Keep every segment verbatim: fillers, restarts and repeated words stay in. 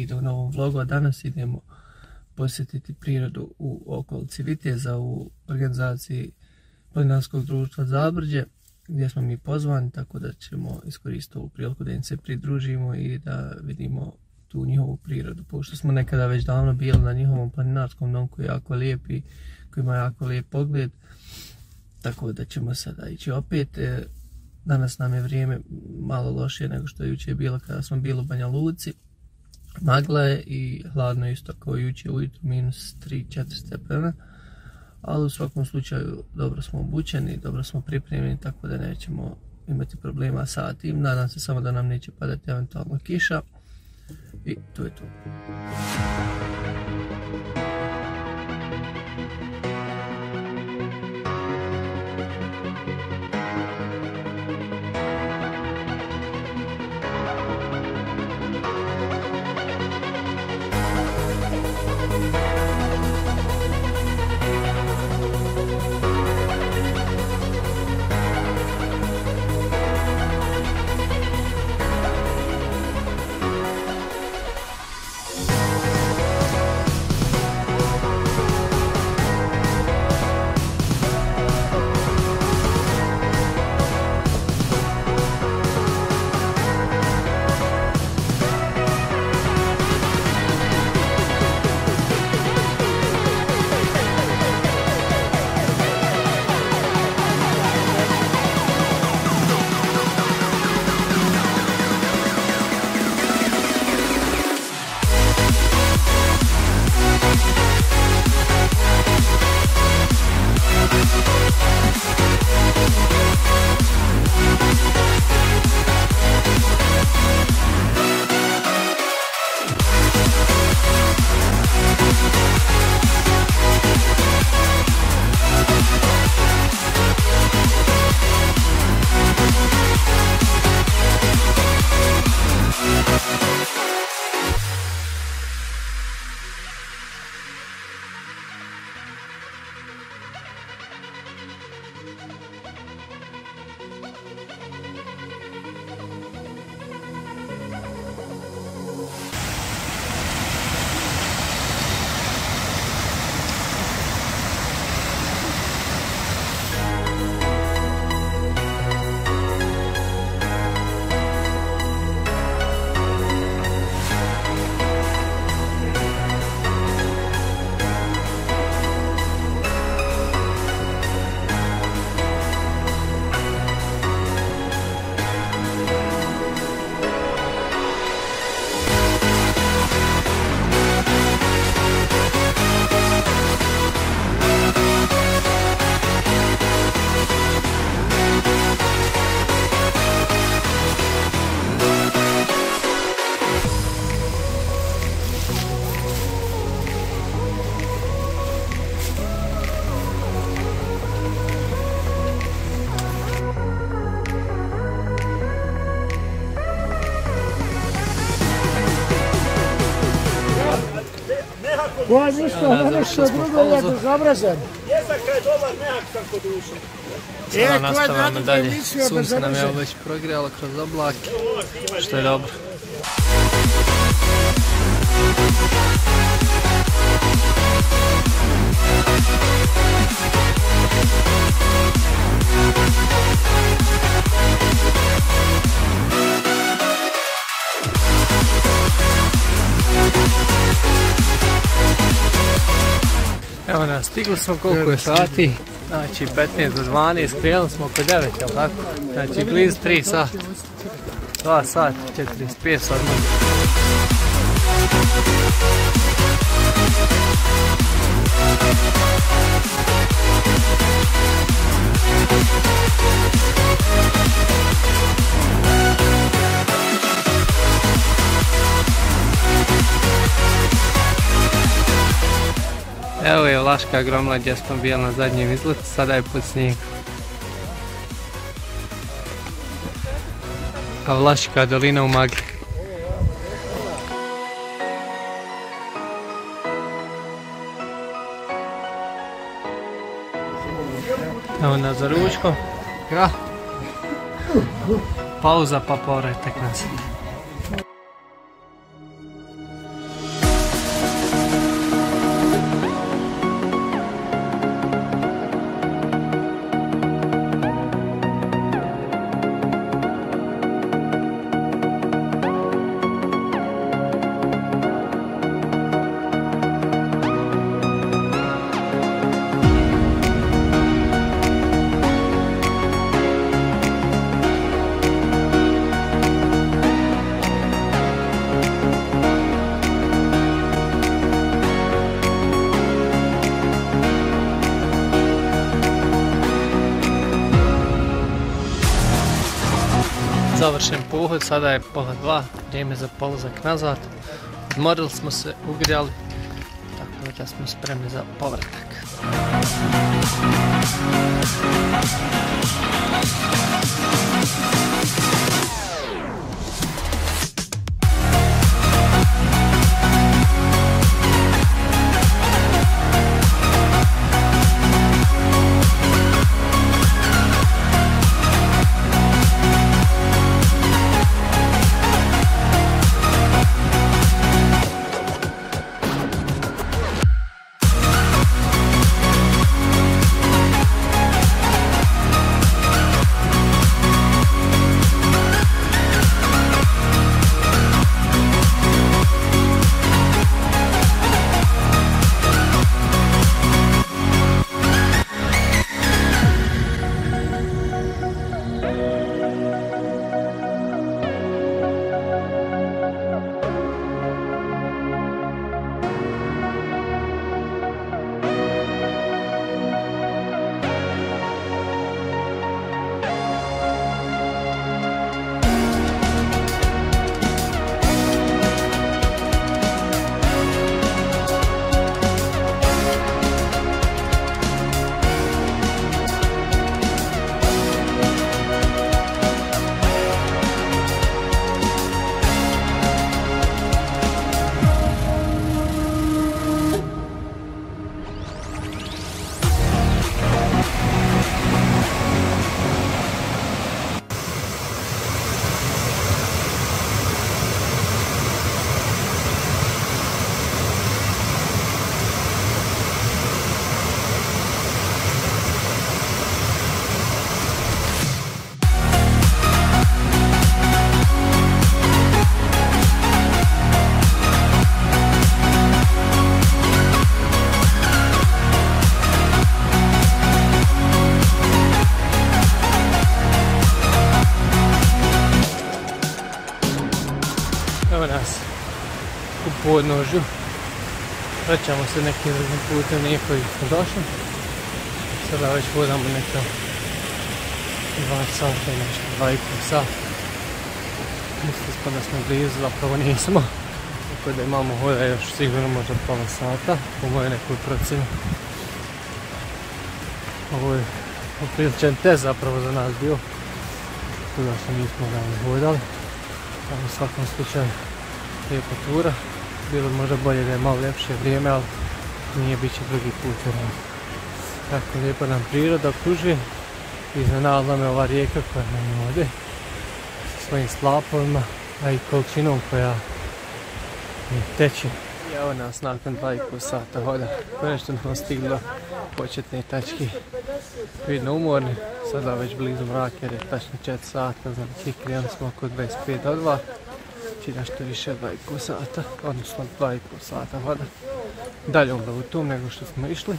video u novom vlogu. Danas idemo posjetiti prirodu u okolici Viteza u organizaciji planinarskog društva Zabrđe, gdje smo mi pozvani, tako da ćemo iskoristiti ovu priliku da im se pridružimo i da vidimo tu njihovu prirodu, pošto smo nekada već davno bili na njihovom planinarskom domu koji je jako lijep i koji ima jako lijep pogled, tako da ćemo sada ići opet. Danas nam je vrijeme malo lošije nego što je jučer bilo kada smo bili u Banja Luci. Magla je i hladno je isto kao jučer ujutro, minus tri do četiri stepena, ali u svakom slučaju dobro smo obučeni, dobro smo pripremljeni, tako da nećemo imati problema sa tim. Nadam se samo da nam neće padati eventualno kiša i to je to. Ovo ništa, nešto drugo, ja bezobrazan. Jesak kraj dobar, nehak sam kod ušao. Sada nastavljamo dalje. Sunce nam je već progrijalo kroz oblake, što je dobro. Evo nas, stigli smo koliko je sati, znači petnaest do dvanaest, krenuli smo oko devet, jel' tako? Znači blizu tri sata, dva sata, četrdeset pet sati. Evo je Vlaška gromla gdje smo bili na zadnjem izletu, sada je pod snijeg. A Vlaška dolina u magli. Evo nas za ručko. Pauza pa povratak nas. Završen pohod, sada je pola dva, vrijeme za polazak nazad. Odmorili smo se, ugrijali, tako da smo spremni za povratak. Podnožju. Vraćamo se nekim drugim putem, nije koji smo došli. Sada već vodamo neka dva sata, nešto dva i pol sata. Mislili smo da smo blizu, zapravo nismo. Tako da imamo hoda još sigurno možda pola sata, po moje nekoj procenu. Ovo je opriličan test zapravo za nas bio. Tako da što nismo ga hodali. U svakom slučaju lijepa tura. Bilo možda bolje da je malo ljepše vrijeme, ali nije, bit će drugi put. Tako lijepa nam priroda okruži. Iznenadila me ova rijeka koja nam ovdje sa svojim slapovima, a i količinom koja mi teče. I evo nas nakon dva i pol sata hoda. Konačno nam stiglo početne tačke. Vidno umorni, sada već blizu mraka jer je tačno četiri sata, znači krenuli smo oko dvadeset pet do dva. Znači nešto više dva i pol sata, odnosno dva i pol sata hoda. Dalje onda u tom nego što smo išli.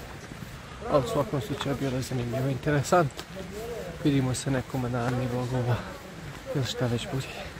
A u svakom slučaju bilo je zanimljivo i interesantno. Vidimo se nekom od narednih vlogova ili šta već bude.